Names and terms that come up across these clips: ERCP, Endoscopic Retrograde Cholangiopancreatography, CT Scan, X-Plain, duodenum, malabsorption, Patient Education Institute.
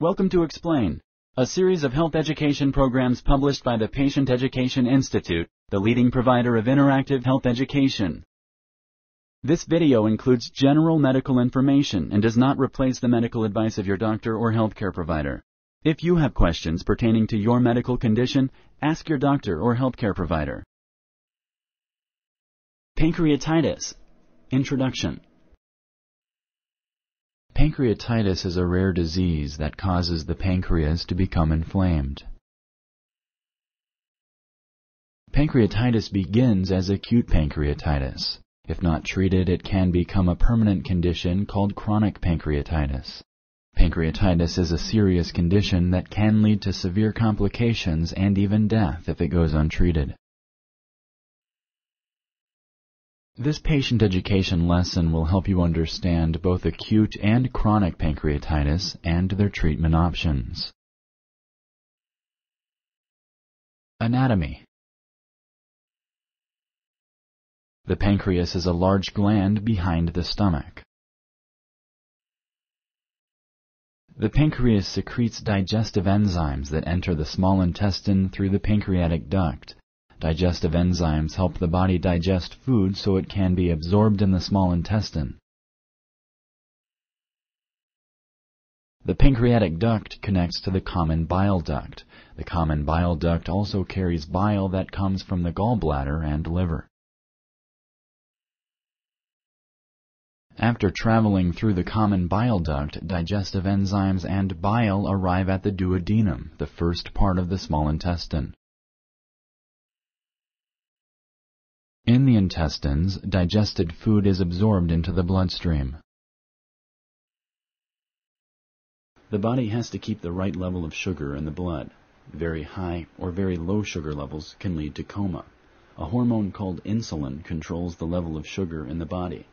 Welcome to X-Plain, a series of health education programs published by the Patient Education Institute, the leading provider of interactive health education. This video includes general medical information and does not replace the medical advice of your doctor or healthcare provider. If you have questions pertaining to your medical condition, ask your doctor or healthcare provider. Pancreatitis. Introduction. Pancreatitis is a rare disease that causes the pancreas to become inflamed. Pancreatitis begins as acute pancreatitis. If not treated, it can become a permanent condition called chronic pancreatitis. Pancreatitis is a serious condition that can lead to severe complications and even death if it goes untreated. This patient education lesson will help you understand both acute and chronic pancreatitis and their treatment options. Anatomy. The pancreas is a large gland behind the stomach. The pancreas secretes digestive enzymes that enter the small intestine through the pancreatic duct. Digestive enzymes help the body digest food so it can be absorbed in the small intestine. The pancreatic duct connects to the common bile duct. The common bile duct also carries bile that comes from the gallbladder and liver. After traveling through the common bile duct, digestive enzymes and bile arrive at the duodenum, the first part of the small intestine. In the intestines, digested food is absorbed into the bloodstream. The body has to keep the right level of sugar in the blood. Very high or very low sugar levels can lead to coma. A hormone called insulin controls the level of sugar in the body.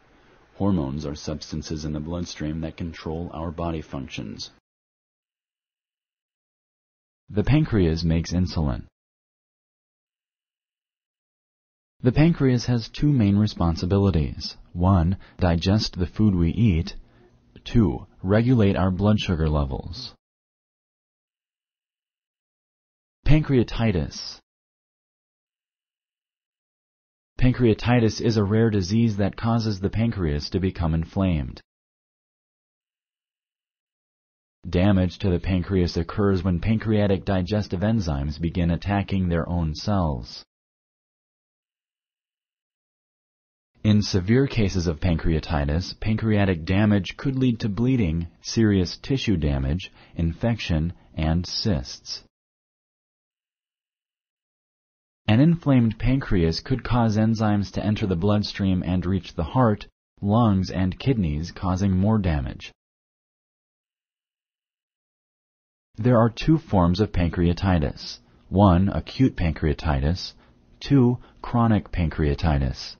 Hormones are substances in the bloodstream that control our body functions. The pancreas makes insulin. The pancreas has two main responsibilities. 1. Digest the food we eat. 2. Regulate our blood sugar levels. Pancreatitis. Pancreatitis is a rare disease that causes the pancreas to become inflamed. Damage to the pancreas occurs when pancreatic digestive enzymes begin attacking their own cells. In severe cases of pancreatitis, pancreatic damage could lead to bleeding, serious tissue damage, infection, and cysts. An inflamed pancreas could cause enzymes to enter the bloodstream and reach the heart, lungs, and kidneys, causing more damage. There are two forms of pancreatitis. 1. Acute pancreatitis. 2. Chronic pancreatitis.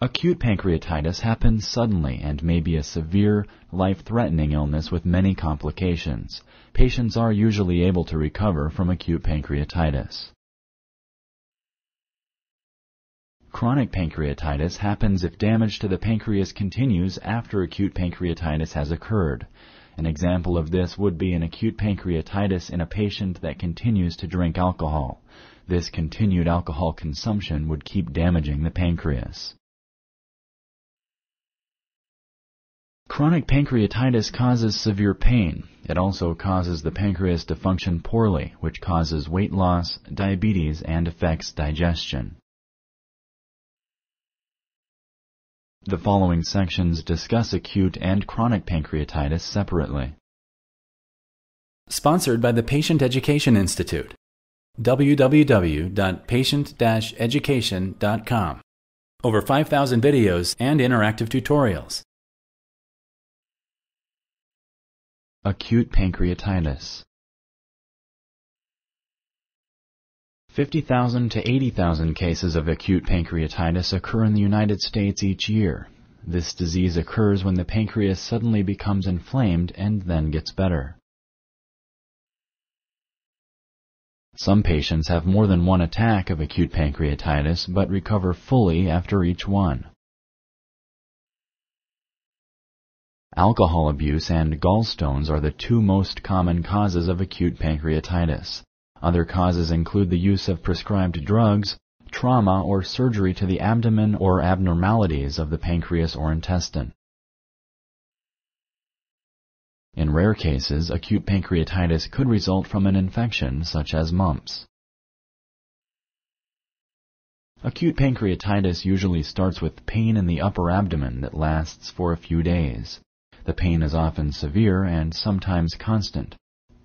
Acute pancreatitis happens suddenly and may be a severe, life-threatening illness with many complications. Patients are usually able to recover from acute pancreatitis. Chronic pancreatitis happens if damage to the pancreas continues after acute pancreatitis has occurred. An example of this would be an acute pancreatitis in a patient that continues to drink alcohol. This continued alcohol consumption would keep damaging the pancreas. Chronic pancreatitis causes severe pain. It also causes the pancreas to function poorly, which causes weight loss, diabetes, and affects digestion. The following sections discuss acute and chronic pancreatitis separately. Sponsored by the Patient Education Institute. www.patient-education.com. Over 5,000 videos and interactive tutorials. Acute pancreatitis. 50,000 to 80,000 cases of acute pancreatitis occur in the United States each year. This disease occurs when the pancreas suddenly becomes inflamed and then gets better. Some patients have more than one attack of acute pancreatitis but recover fully after each one. Alcohol abuse and gallstones are the two most common causes of acute pancreatitis. Other causes include the use of prescribed drugs, trauma or surgery to the abdomen or abnormalities of the pancreas or intestine. In rare cases, acute pancreatitis could result from an infection such as mumps. Acute pancreatitis usually starts with pain in the upper abdomen that lasts for a few days. The pain is often severe and sometimes constant.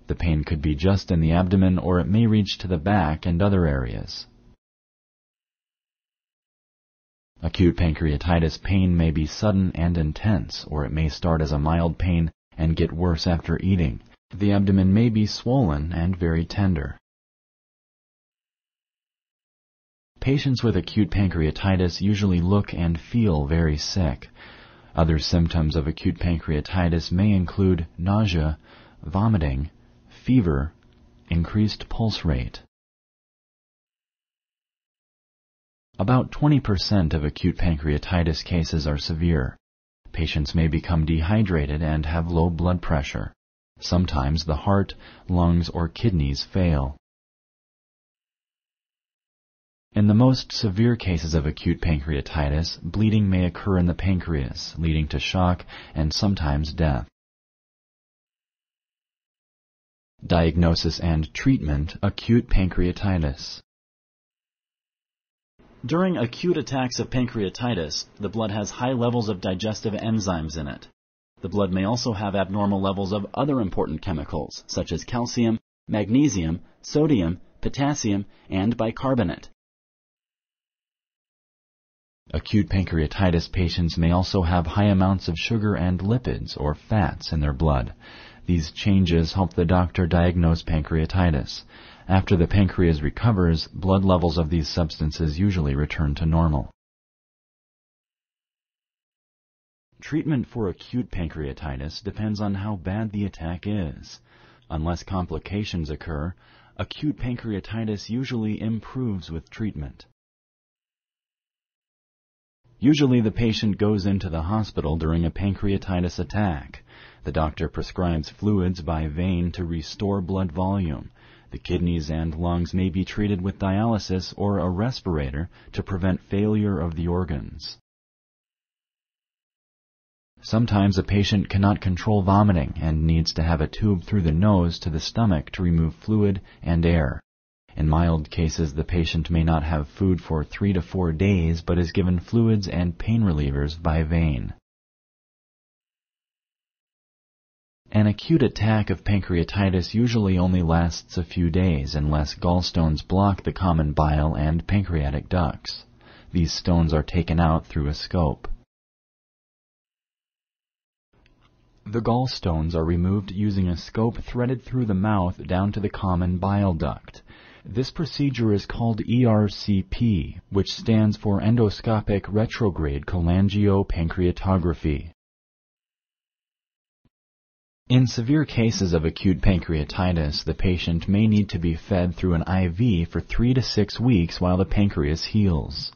The pain could be just in the abdomen or it may reach to the back and other areas. Acute pancreatitis pain may be sudden and intense, or it may start as a mild pain and get worse after eating. The abdomen may be swollen and very tender. Patients with acute pancreatitis usually look and feel very sick. Other symptoms of acute pancreatitis may include nausea, vomiting, fever, increased pulse rate. About 20% of acute pancreatitis cases are severe. Patients may become dehydrated and have low blood pressure. Sometimes the heart, lungs, or kidneys fail. In the most severe cases of acute pancreatitis, bleeding may occur in the pancreas, leading to shock and sometimes death. Diagnosis and treatment: acute pancreatitis. During acute attacks of pancreatitis, the blood has high levels of digestive enzymes in it. The blood may also have abnormal levels of other important chemicals, such as calcium, magnesium, sodium, potassium, and bicarbonate. Acute pancreatitis patients may also have high amounts of sugar and lipids or fats in their blood. These changes help the doctor diagnose pancreatitis. After the pancreas recovers, blood levels of these substances usually return to normal. Treatment for acute pancreatitis depends on how bad the attack is. Unless complications occur, acute pancreatitis usually improves with treatment. Usually the patient goes into the hospital during a pancreatitis attack. The doctor prescribes fluids by vein to restore blood volume. The kidneys and lungs may be treated with dialysis or a respirator to prevent failure of the organs. Sometimes a patient cannot control vomiting and needs to have a tube through the nose to the stomach to remove fluid and air. In mild cases, the patient may not have food for 3 to 4 days but is given fluids and pain relievers by vein. An acute attack of pancreatitis usually only lasts a few days unless gallstones block the common bile and pancreatic ducts. These stones are taken out through a scope. The gallstones are removed using a scope threaded through the mouth down to the common bile duct. This procedure is called ERCP, which stands for Endoscopic Retrograde Cholangiopancreatography. In severe cases of acute pancreatitis, the patient may need to be fed through an IV for 3 to 6 weeks while the pancreas heals.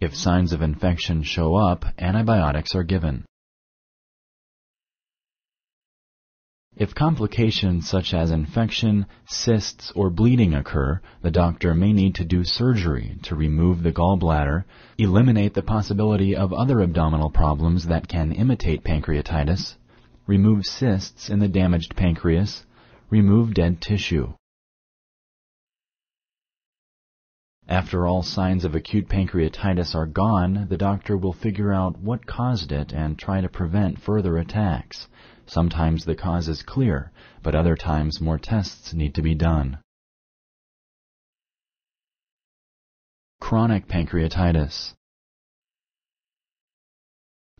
If signs of infection show up, antibiotics are given. If complications such as infection, cysts, or bleeding occur, the doctor may need to do surgery to remove the gallbladder, eliminate the possibility of other abdominal problems that can imitate pancreatitis, remove cysts in the damaged pancreas, remove dead tissue. After all signs of acute pancreatitis are gone, the doctor will figure out what caused it and try to prevent further attacks. Sometimes the cause is clear, but other times more tests need to be done. Chronic pancreatitis.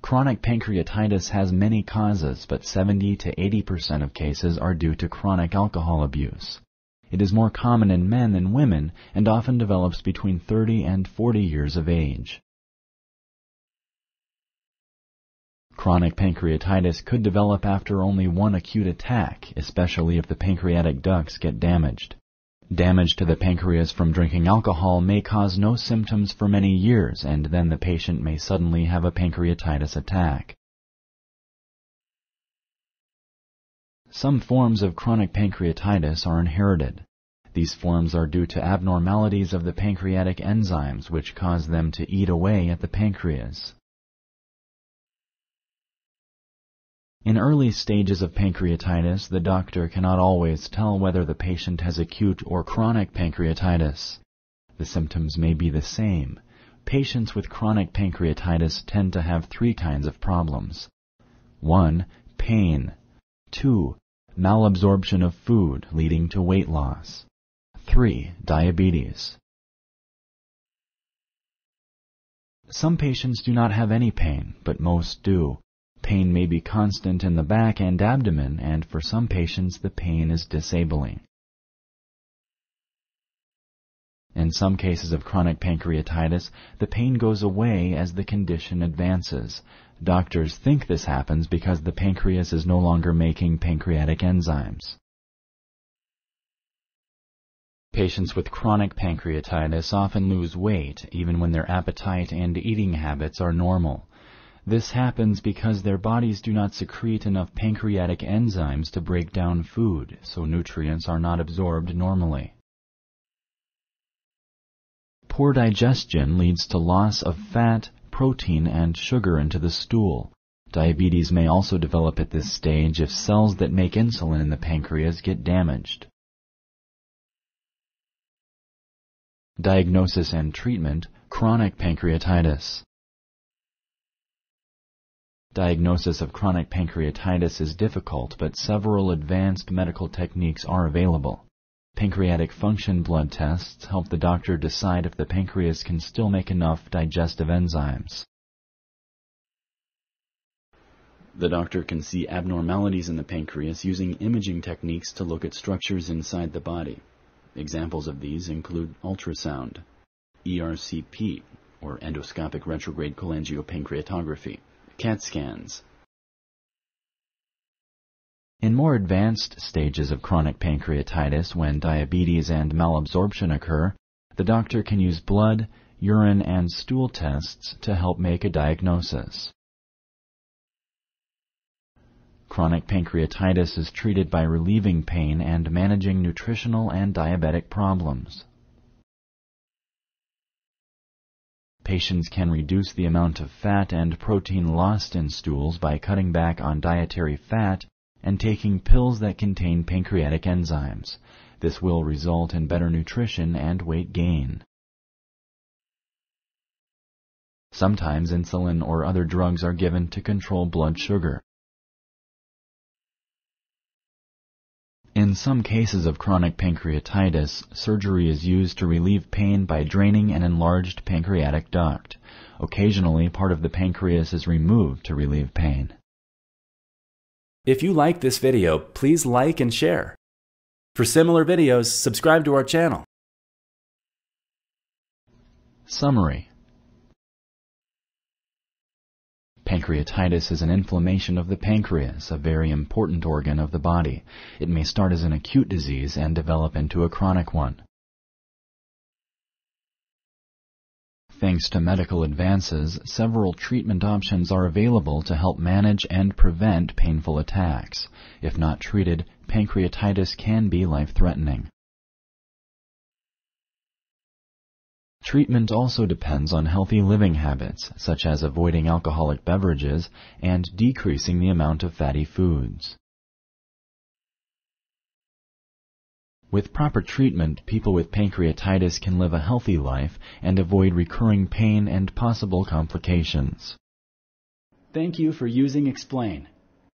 Chronic pancreatitis has many causes, but 70% to 80% of cases are due to chronic alcohol abuse. It is more common in men than women and often develops between 30 and 40 years of age. Chronic pancreatitis could develop after only one acute attack, especially if the pancreatic ducts get damaged. Damage to the pancreas from drinking alcohol may cause no symptoms for many years, and then the patient may suddenly have a pancreatitis attack. Some forms of chronic pancreatitis are inherited. These forms are due to abnormalities of the pancreatic enzymes, which cause them to eat away at the pancreas. In early stages of pancreatitis, the doctor cannot always tell whether the patient has acute or chronic pancreatitis. The symptoms may be the same. Patients with chronic pancreatitis tend to have three kinds of problems. 1. Pain. 2. Malabsorption of food leading to weight loss. 3. Diabetes. Some patients do not have any pain, but most do. Pain may be constant in the back and abdomen, and for some patients the pain is disabling. In some cases of chronic pancreatitis, the pain goes away as the condition advances. Doctors think this happens because the pancreas is no longer making pancreatic enzymes. Patients with chronic pancreatitis often lose weight even when their appetite and eating habits are normal. This happens because their bodies do not secrete enough pancreatic enzymes to break down food, so nutrients are not absorbed normally. Poor digestion leads to loss of fat, protein, and sugar into the stool. Diabetes may also develop at this stage if cells that make insulin in the pancreas get damaged. Diagnosis and treatment: chronic pancreatitis. Diagnosis of chronic pancreatitis is difficult, but several advanced medical techniques are available. Pancreatic function blood tests help the doctor decide if the pancreas can still make enough digestive enzymes. The doctor can see abnormalities in the pancreas using imaging techniques to look at structures inside the body. Examples of these include ultrasound, ERCP, or endoscopic retrograde cholangiopancreatography, CAT scans. In more advanced stages of chronic pancreatitis, when diabetes and malabsorption occur, the doctor can use blood, urine, and stool tests to help make a diagnosis. Chronic pancreatitis is treated by relieving pain and managing nutritional and diabetic problems. Patients can reduce the amount of fat and protein lost in stools by cutting back on dietary fat and taking pills that contain pancreatic enzymes. This will result in better nutrition and weight gain. Sometimes insulin or other drugs are given to control blood sugar. In some cases of chronic pancreatitis, surgery is used to relieve pain by draining an enlarged pancreatic duct. Occasionally, part of the pancreas is removed to relieve pain. If you like this video, please like and share. For similar videos, subscribe to our channel. Summary: pancreatitis is an inflammation of the pancreas, a very important organ of the body. It may start as an acute disease and develop into a chronic one. Thanks to medical advances, several treatment options are available to help manage and prevent painful attacks. If not treated, pancreatitis can be life-threatening. Treatment also depends on healthy living habits, such as avoiding alcoholic beverages and decreasing the amount of fatty foods. With proper treatment, people with pancreatitis can live a healthy life and avoid recurring pain and possible complications. Thank you for using X-Plain.